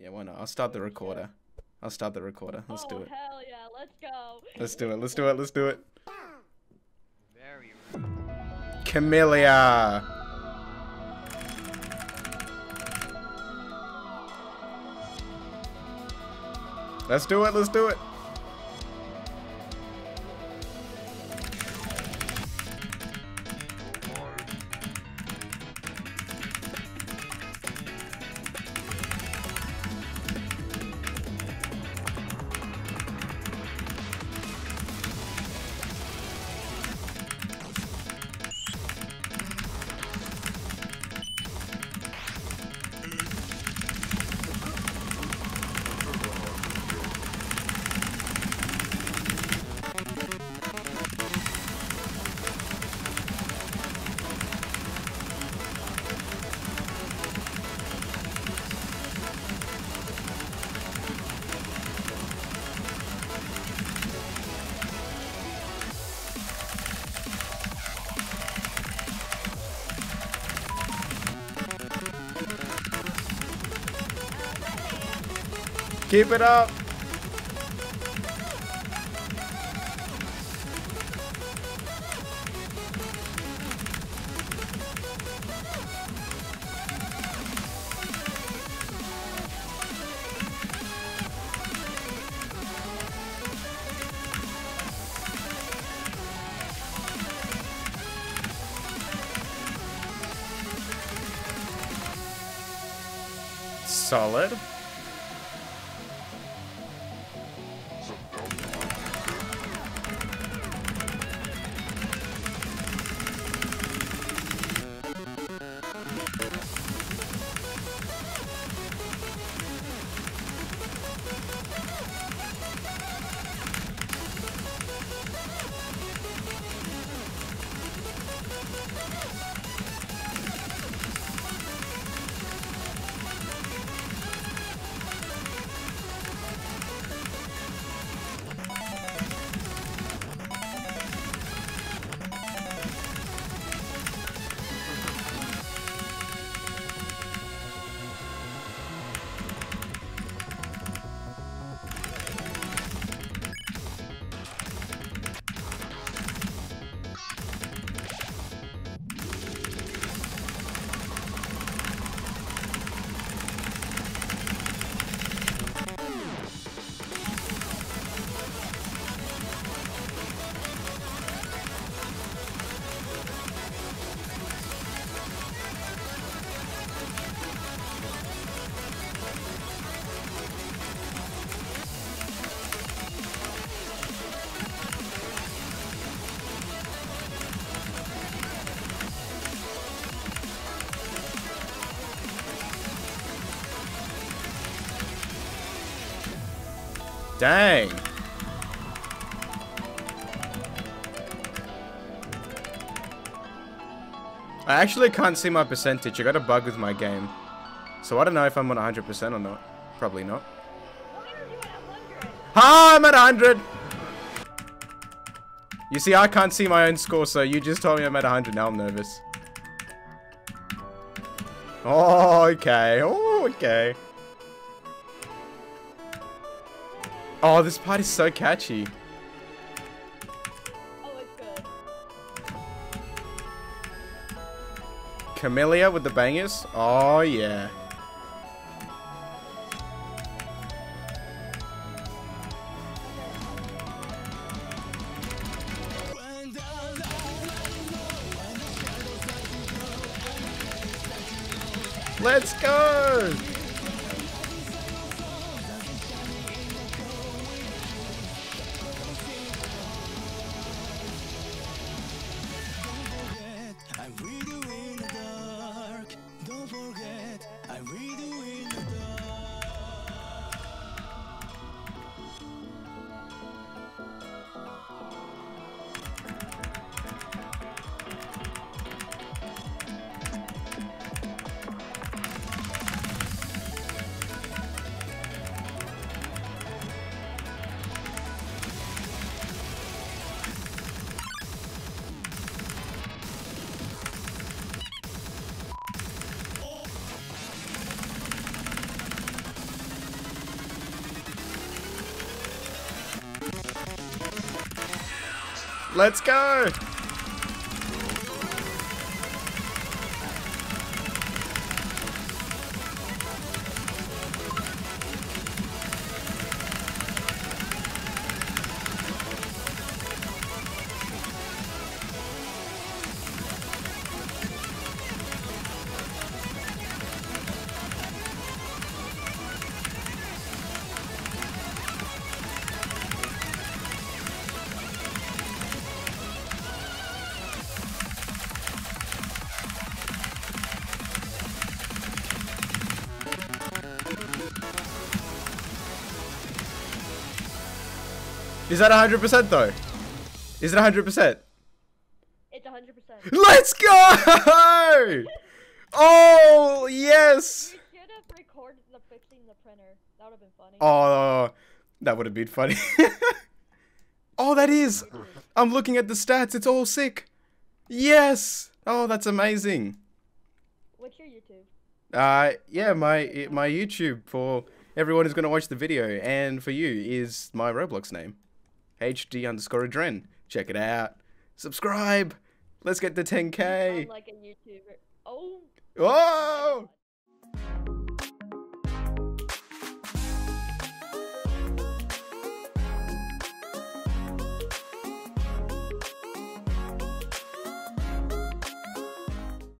Yeah, why not? I'll start the recorder. I'll start the recorder. Let's do it. Oh, hell yeah, let's go. Let's do it. Let's do it. Let's do it. Very rude. Camellia. Let's do it. Let's do it. Keep it up. Solid. Dang. I actually can't see my percentage. I got a bug with my game. So I don't know if I'm on 100% or not. Probably not. Ha! I'm at 100! You see, I can't see my own score, so you just told me I'm at 100. Now I'm nervous. Oh, okay. Oh, okay. Oh, this part is so catchy. Oh, it's good. Camellia with the bangers. Oh, yeah. Let's go. Let's go. Is that 100% though? Is it 100%? It's 100%. Let's go! Oh, yes! You should have recorded the fixing the printer. That would have been funny. Oh, that would have been funny. Oh, that is. I'm looking at the stats. It's all sick. Yes. Oh, that's amazing. What's your YouTube? Yeah, my YouTube for everyone who's going to watch the video and for you is my Roblox name. HD_AdreN. Check it out. Subscribe. Let's get to 10K. You sound like a YouTuber. Oh. Whoa.